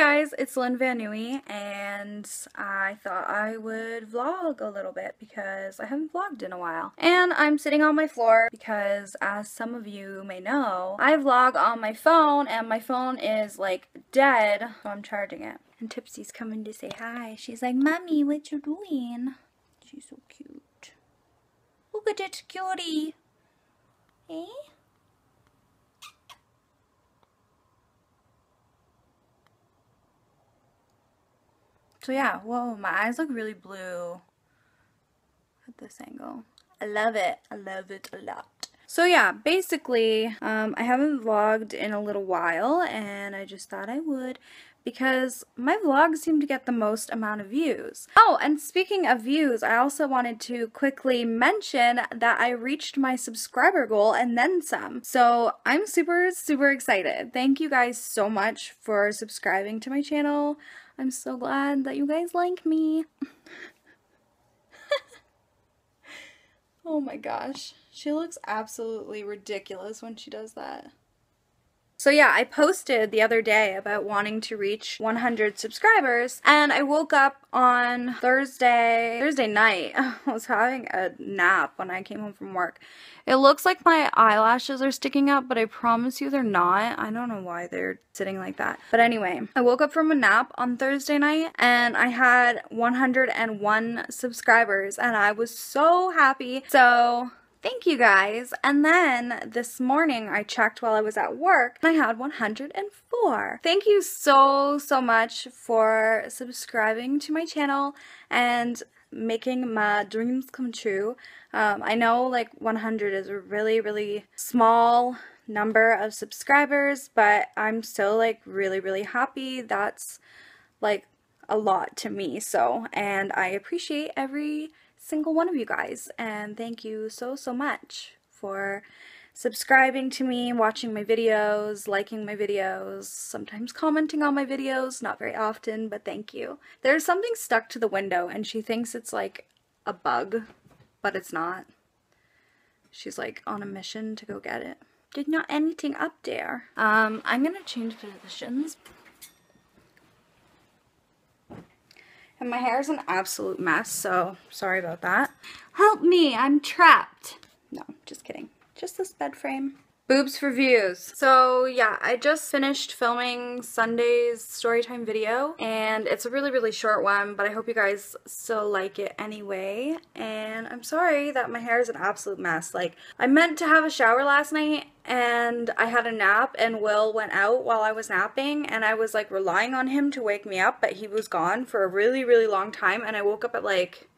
guys, it's Lyn Vanieuy, and I thought I would vlog a little bit because I haven't vlogged in a while. And I'm sitting on my floor because, as some of you may know, I vlog on my phone and my phone is like dead, so I'm charging it. And Tipsy's coming to say hi. She's like, "Mommy, what you doing?" She's so cute. Look at it, cutie. Eh? So yeah, whoa, my eyes look really blue at this angle. I love it. I love it a lot. So yeah, basically, I haven't vlogged in a little while, and I just thought I would because my vlogs seem to get the most amount of views. Oh, and speaking of views, I also wanted to quickly mention that I reached my subscriber goal and then some. So I'm super, super excited. Thank you guys so much for subscribing to my channel. I'm so glad that you guys like me. Oh my gosh. She looks absolutely ridiculous when she does that. So yeah, I posted the other day about wanting to reach 100 subscribers, and I woke up on Thursday night. I was having a nap when I came home from work. It looks like my eyelashes are sticking up, but I promise you they're not. I don't know why they're sitting like that. But anyway, I woke up from a nap on Thursday night and I had 101 subscribers and I was so happy. So thank you guys. And then this morning I checked while I was at work and I had 104. Thank you so, so much for subscribing to my channel and making my dreams come true. I know like 100 is a really, really small number of subscribers, but I'm still like really, really happy. That's like a lot to me. So, and I appreciate every single one of you guys, and thank you so, so much for subscribing to me, watching my videos, liking my videos, sometimes commenting on my videos, not very often, but thank you. There's something stuck to the window and she thinks it's like a bug, but it's not. She's like on a mission to go get it. Did not anything up there. I'm gonna change positions. And my hair is an absolute mess, so sorry about that. Help me, I'm trapped. No, just kidding. Just this bed frame. Boobs for views. So yeah, I just finished filming Sunday's storytime video, and it's a really, really short one, but I hope you guys still like it anyway. And I'm sorry that my hair is an absolute mess. Like, I meant to have a shower last night, and I had a nap, and Will went out while I was napping, and I was like relying on him to wake me up, but he was gone for a really, really long time, and I woke up at like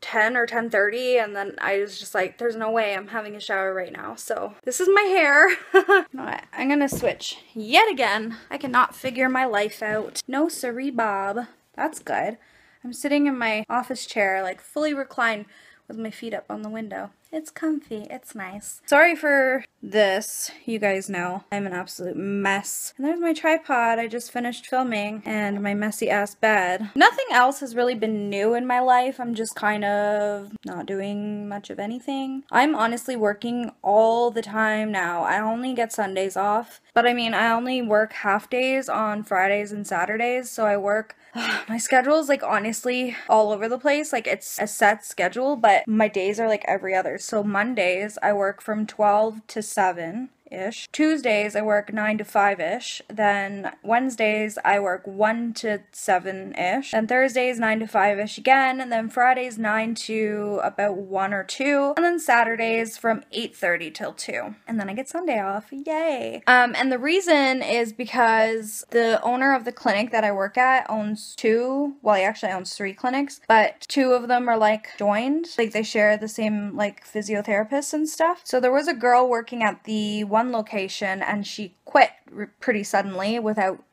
10 or 10:30, and then I was just like, there's no way I'm having a shower right now. So this is my hair. You know what? I'm gonna switch yet again. I cannot figure my life out. No siree, Bob. That's good. I'm sitting in my office chair, like fully reclined with my feet up on the window. It's comfy. It's nice. Sorry for this. You guys know I'm an absolute mess. And there's my tripod I just finished filming, and my messy ass bed. Nothing else has really been new in my life. I'm just kind of not doing much of anything. I'm honestly working all the time now. I only get Sundays off, but I mean, I only work half days on Fridays and Saturdays, so I work my schedule's like honestly all over the place. Like, it's a set schedule, but my days are like every other. So Mondays, I work from 12 to 7-ish. Tuesdays, I work 9 to 5-ish. Then Wednesdays, I work 1 to 7-ish. Then Thursdays, 9 to 5-ish again. And then Fridays, 9 to about 1 or 2. And then Saturdays from 8:30 till 2. And then I get Sunday off. Yay! And the reason is because the owner of the clinic that I work at owns two, well, he actually owns three clinics, but two of them are like joined. Like, they share the same like physiotherapists and stuff. So there was a girl working at the one location, and she quit pretty suddenly without,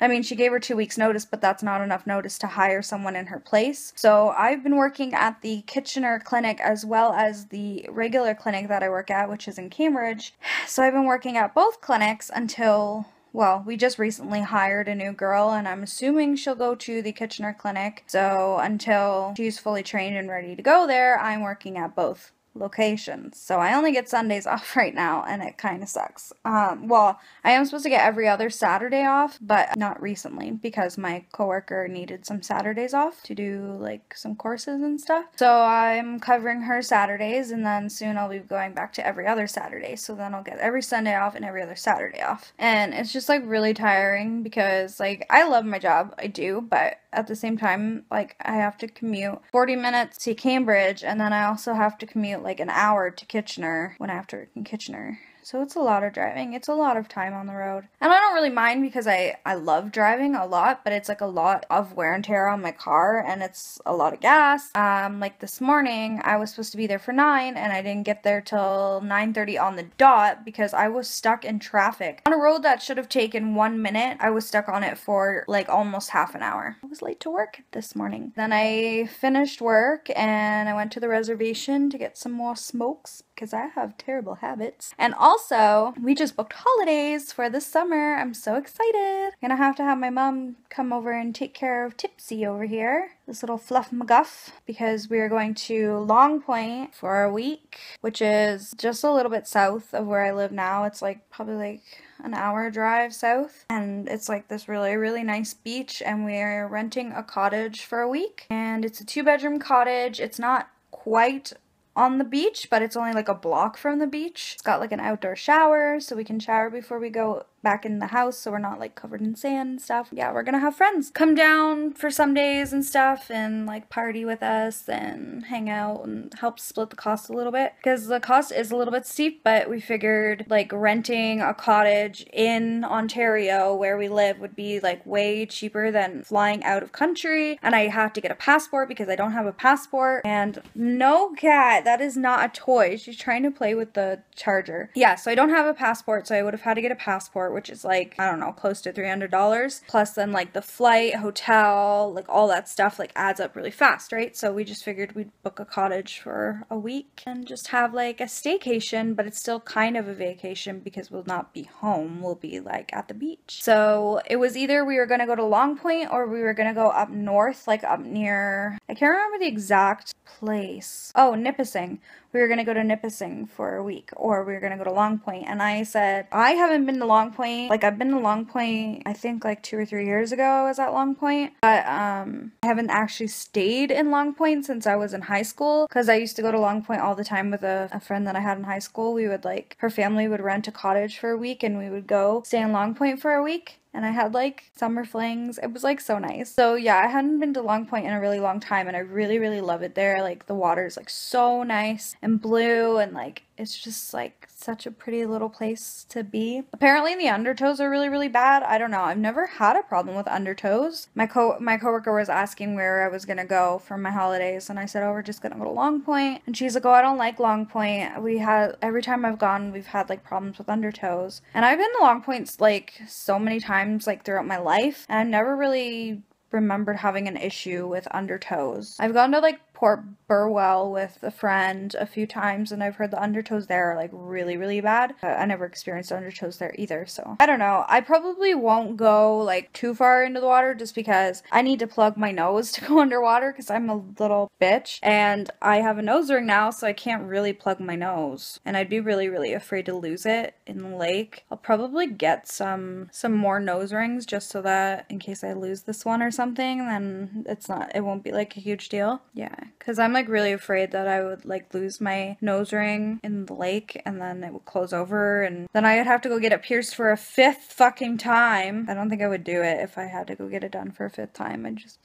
I mean, she gave her 2 weeks notice, but that's not enough notice to hire someone in her place. So I've been working at the Kitchener clinic as well as the regular clinic that I work at, which is in Cambridge. So I've been working at both clinics until, well, we just recently hired a new girl, and I'm assuming she'll go to the Kitchener clinic. So until she's fully trained and ready to go there, I'm working at both locations. So I only get Sundays off right now, and it kind of sucks. Well, I am supposed to get every other Saturday off, but not recently because my coworker needed some Saturdays off to do like some courses and stuff. So I'm covering her Saturdays, and then soon I'll be going back to every other Saturday. So then I'll get every Sunday off and every other Saturday off. And it's just like really tiring because like I love my job, I do, but at the same time, like I have to commute 40 minutes to Cambridge, and then I also have to commute like an hour to Kitchener when I have to work in Kitchener. So it's a lot of driving. It's a lot of time on the road. And I don't really mind because I love driving a lot, but it's like a lot of wear and tear on my car, and it's a lot of gas. Like this morning, I was supposed to be there for 9, and I didn't get there till 9:30 on the dot because I was stuck in traffic. On a road that should have taken 1 minute, I was stuck on it for like almost half an hour. I was late to work this morning. Then I finished work, and I went to the reservation to get some more smokes because I have terrible habits. And also, we just booked holidays for this summer. I'm so excited. I'm gonna have to have my mom come over and take care of Tipsy over here, this little fluff McGuff, because we are going to Long Point for a week, which is just a little bit south of where I live now. It's like probably like an hour drive south, and it's like this really nice beach, and we're renting a cottage for a week, and it's a 2-bedroom cottage. It's not quite on the beach, but it's only like a block from the beach. It's got like an outdoor shower, so we can shower before we go back in the house, so we're not like covered in sand and stuff. Yeah, we're gonna have friends come down for some days and stuff, and like party with us and hang out and help split the cost a little bit, because the cost is a little bit steep, but we figured like renting a cottage in Ontario where we live would be like way cheaper than flying out of country. And I have to get a passport because I don't have a passport. And no cat, that is not a toy. She's trying to play with the charger. Yeah, so I don't have a passport, so I would have had to get a passport, which is like, I don't know, close to $300. Plus then like the flight, hotel, like all that stuff like adds up really fast, right? So we just figured we'd book a cottage for a week and just have like a staycation, but it's still kind of a vacation because we'll not be home. We'll be like at the beach. So it was either we were gonna go to Long Point or we were gonna go up north, like up near, I can't remember the exact place. Oh, Nipissing. We were going to go to Nipissing for a week, or we were going to go to Long Point. And I said, I haven't been to Long Point. Like, I've been to Long Point, I think like 2 or 3 years ago I was at Long Point. But I haven't actually stayed in Long Point since I was in high school, because I used to go to Long Point all the time with a friend that I had in high school. We would like, her family would rent a cottage for a week, and we would go stay in Long Point for a week. And I had like summer flings. It was like so nice. So yeah, I hadn't been to Long Point in a really long time, and I really love it there. Like the water is like so nice and blue, and like it's just like such a pretty little place to be. Apparently the undertows are really bad. I don't know. I've never had a problem with undertows. My coworker was asking where I was gonna go for my holidays, and I said, oh, we're just gonna go to Long Point. And she's like, oh, I don't like Long Point. We had, every time I've gone, we've had like problems with undertows. And I've been to Long Points like so many times, like throughout my life, and I've never really remembered having an issue with undertows. I've gone to like Port Burwell with a friend a few times, and I've heard the undertows there are like really bad. I never experienced undertows there either, so I don't know. I probably won't go like too far into the water just because I need to plug my nose to go underwater because I'm a little bitch, and I have a nose ring now, so I can't really plug my nose, and I'd be really afraid to lose it in the lake. I'll probably get some more nose rings just so that in case I lose this one or something, then it's not, it won't be like a huge deal. Yeah, because I'm like really afraid that I would like lose my nose ring in the lake, and then it would close over, and then I would have to go get it pierced for a 5th fucking time. I don't think I would do it if I had to go get it done for a 5th time. I just,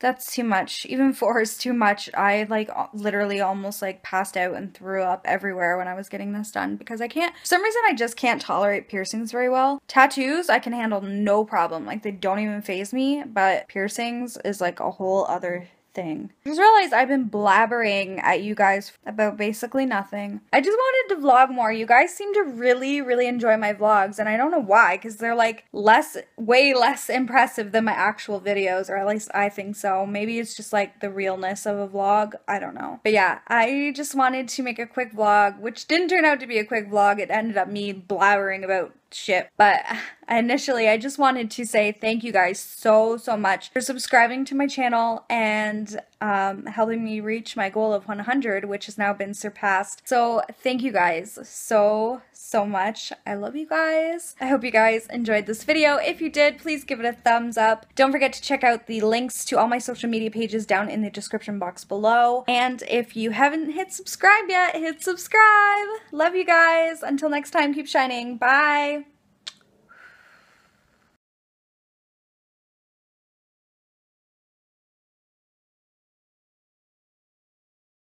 that's too much. Even 4 is too much. I like literally almost like passed out and threw up everywhere when I was getting this done because I can't, for some reason I just can't tolerate piercings very well. Tattoos I can handle no problem, like they don't even faze me, but piercings is like a whole other thing. I just realized I've been blabbering at you guys about basically nothing. I just wanted to vlog more. You guys seem to really enjoy my vlogs, and I don't know why, because they're like way less impressive than my actual videos, or at least I think so. Maybe it's just like the realness of a vlog. I don't know. But yeah, I just wanted to make a quick vlog, which didn't turn out to be a quick vlog. It ended up me blabbering about ship. But initially, I just wanted to say thank you guys so much for subscribing to my channel and helping me reach my goal of 100, which has now been surpassed. So thank you guys so much. I love you guys. I hope you guys enjoyed this video. If you did, please give it a thumbs up. Don't forget to check out the links to all my social media pages down in the description box below. And if you haven't hit subscribe yet, hit subscribe. Love you guys. Until next time, keep shining. Bye.